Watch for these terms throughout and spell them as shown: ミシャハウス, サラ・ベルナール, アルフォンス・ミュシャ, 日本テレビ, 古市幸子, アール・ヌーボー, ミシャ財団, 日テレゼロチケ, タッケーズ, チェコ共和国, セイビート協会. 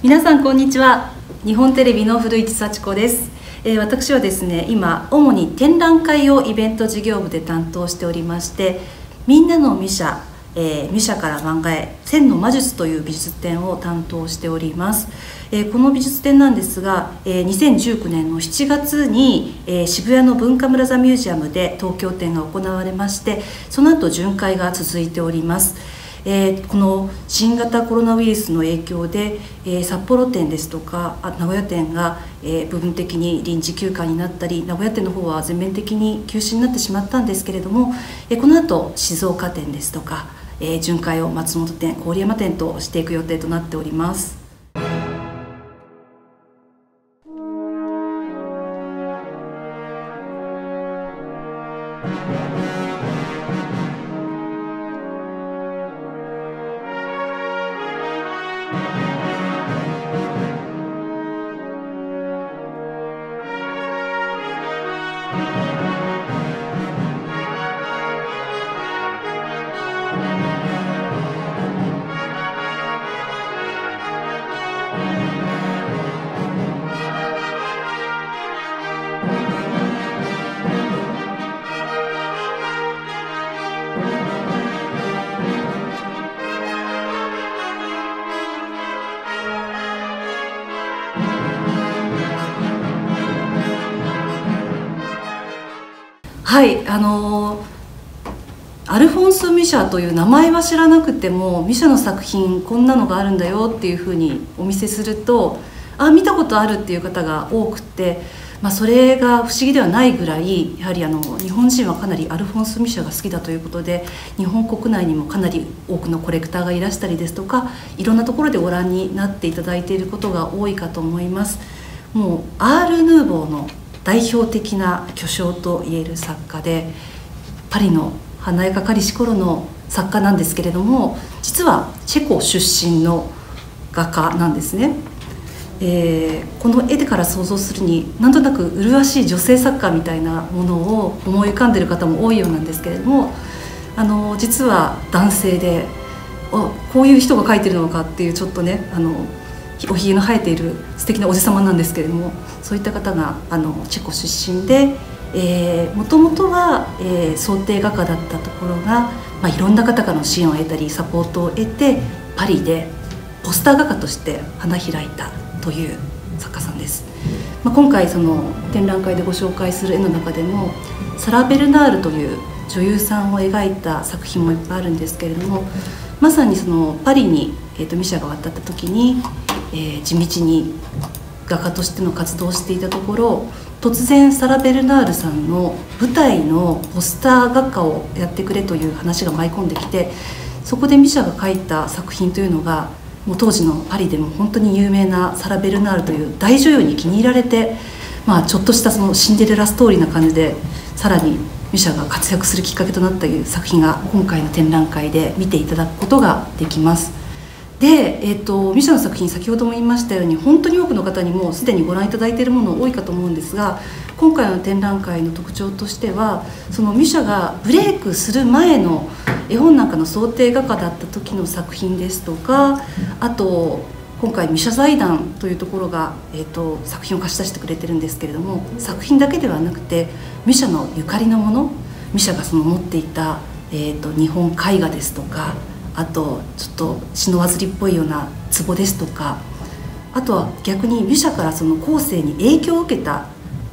皆さんこんにちは。日本テレビの古市幸子です。私はですね、今主に展覧会をイベント事業部で担当しておりまして、みんなのミシャ、ミシャから漫画へ千の魔術という美術展を担当しております。この美術展なんですが、2019年の7月に渋谷の文化村座ミュージアムで東京展が行われまして、その後巡回が続いております。この新型コロナウイルスの影響で、札幌店ですとか名古屋店が、部分的に臨時休館になったり、名古屋店の方は全面的に休止になってしまったんですけれども、この後静岡店ですとか、巡回を松本店、郡山店としていく予定となっております。はい、アルフォンス・ミシャという名前は知らなくても、ミシャの作品こんなのがあるんだよっていうふうにお見せすると、あ、見たことあるっていう方が多くて、それが不思議ではないぐらい、やはり日本人はかなりアルフォンス・ミシャが好きだということで、日本国内にもかなり多くのコレクターがいらしたりですとか、いろんなところでご覧になっていただいていることが多いかと思います。もうアール・ヌーボーの代表的な巨匠といえる作家で、パリの華やかかりし頃の作家なんですけれども、実はチェコ出身の画家なんですね。この絵でから想像するに、なんとなく麗しい女性作家みたいなものを思い浮かんでる方も多いようなんですけれども、実は男性で、あ、こういう人が描いてるのかっていう、ちょっとね、おひげの生えている素敵なおじさまなんですけれども、そういった方がチェコ出身で、もともとは、装丁画家だったところが、いろんな方からの支援を得たりサポートを得て、パリでポスター画家として花開いたという作家さんです。今回その展覧会でご紹介する絵の中でも、サラ・ベルナールという女優さんを描いた作品もいっぱいあるんですけれども、まさにそのパリに、ミシャが渡った時に、地道に画家としての活動をしていたところ、突然サラ・ベルナールさんの舞台のポスター画家をやってくれという話が舞い込んできて、そこでミシャが描いた作品というのが、もう当時のパリでも本当に有名なサラ・ベルナールという大女優に気に入られて、ちょっとしたそのシンデレラストーリーな感じで、さらにミシャが活躍するきっかけとなったという作品が、今回の展覧会で見ていただくことができます。で、ミシャの作品、先ほども言いましたように、本当に多くの方にもうすでにご覧いただいているもの多いかと思うんですが、今回の展覧会の特徴としては、そのミシャがブレイクする前の絵本なんかの装丁画家だった時の作品ですとか、あと今回ミシャ財団というところが、作品を貸し出してくれてるんですけれども、作品だけではなくてミシャのゆかりのもの、ミシャがその持っていた、日本絵画ですとか、あとちょっと篠わずりっぽいような壺ですとか、あとは逆にミシャからその後世に影響を受けた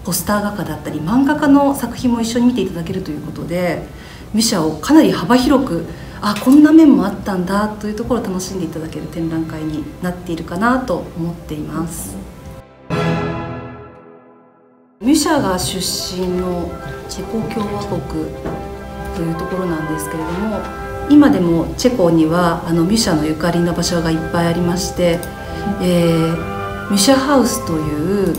ポスター画家だったり漫画家の作品も一緒に見ていただけるということで、ミシャをかなり幅広く、あ、こんな面もあったんだというところを楽しんでいただける展覧会になっているかなと思っています。ミシャが出身のチェコ共和国というところなんですけれども、今でもチェコにはミシャのゆかりの場所がいっぱいありまして、ミシャハウスという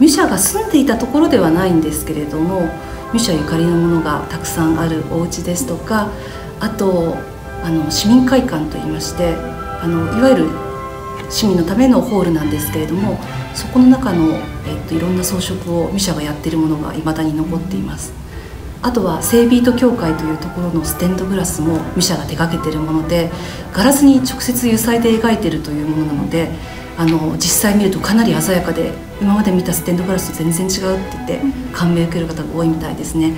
ミシャが住んでいたところではないんですけれども、ミシャゆかりのものがたくさんあるお家ですとか、あと市民会館といいまして、いわゆる市民のためのホールなんですけれども、そこの中の、いろんな装飾をミシャがやっているものがいまだに残っています。あとはセイビート協会というところのステンドグラスもミシャが手がけているもので、ガラスに直接油彩で描いているというものなので、実際見るとかなり鮮やかで、今まで見たステンドグラスと全然違うって言って感銘を受ける方が多いみたいですね。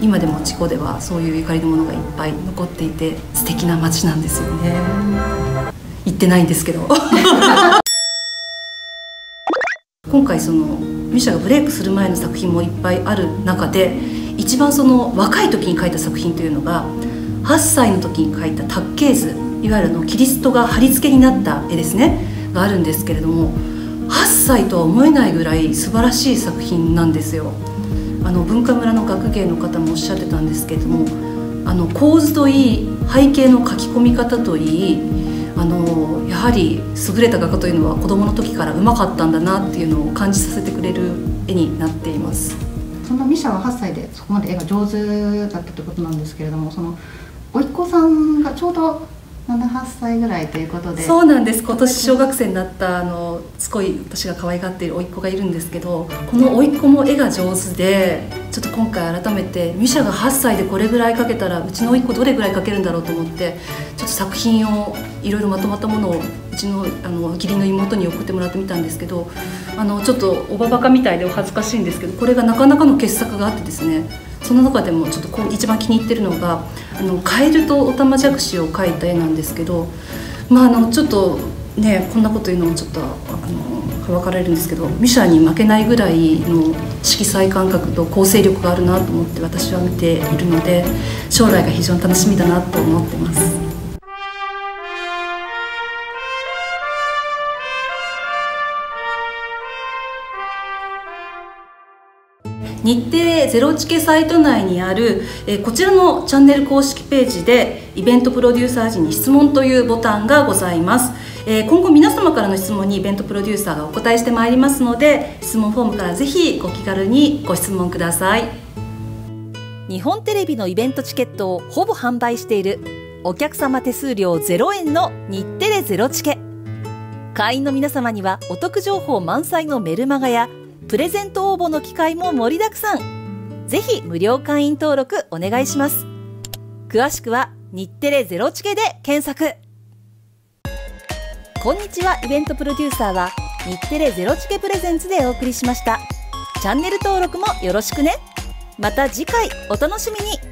今でもチコではそういうゆかりのものがいっぱい残っていて、素敵な街なんですよね。行ってないんですけど今回そのミシャがブレイクする前の作品もいっぱいある中で、一番その若い時に描いた作品というのが、8歳の時に描いた「タッケーズ」、いわゆるキリストが貼り付けになった絵ですねがあるんですけれども、8歳とは思えないぐらい素晴らしい作品なんですよ。文化村の学芸の方もおっしゃってたんですけれども、構図といい、背景の描き込み方といい、やはり優れた画家というのは子どもの時からうまかったんだなっていうのを感じさせてくれる絵になっています。そんなミシャは8歳でそこまで絵が上手だったということなんですけれども、その甥っ子さんがちょうど7、8歳ぐらいということで。そうなんです。今年小学生になったすごい私が可愛がっている甥っ子がいるんですけど、この甥っ子も絵が上手で、ちょっと今回改めてミシャが8歳でこれぐらい描けたら、うちの甥っ子どれぐらい描けるんだろうと思って、ちょっと作品をいろいろまとまったものをうちの義理の妹に送ってもらってみたんですけど、ちょっとおばばかみたいでお恥ずかしいんですけど、これがなかなかの傑作があってですね、その中でもちょっと一番気に入ってるのがカエルとオタマジャクシを描いた絵なんですけど、ちょっとね、こんなこと言うのもちょっとはばかられるんですけど、ミシャに負けないぐらいの色彩感覚と構成力があるなと思って私は見ているので、将来が非常に楽しみだなと思ってます。日テレゼロチケサイト内にあるこちらのチャンネル公式ページで、イベントプロデューサー時に質問というボタンがございます。今後皆様からの質問にイベントプロデューサーがお答えしてまいりますので、質問フォームからぜひご気軽にご質問ください。日本テレビのイベントチケットをほぼ販売している、お客様手数料0円の日テレゼロチケ。会員の皆様にはお得情報満載のメルマガやプレゼント応募の機会も盛りだくさん。ぜひ無料会員登録お願いします。詳しくは日テレゼロチケで検索。こんにちは、イベントプロデューサーは日テレゼロチケプレゼンツでお送りしました。チャンネル登録もよろしくね。また次回お楽しみに。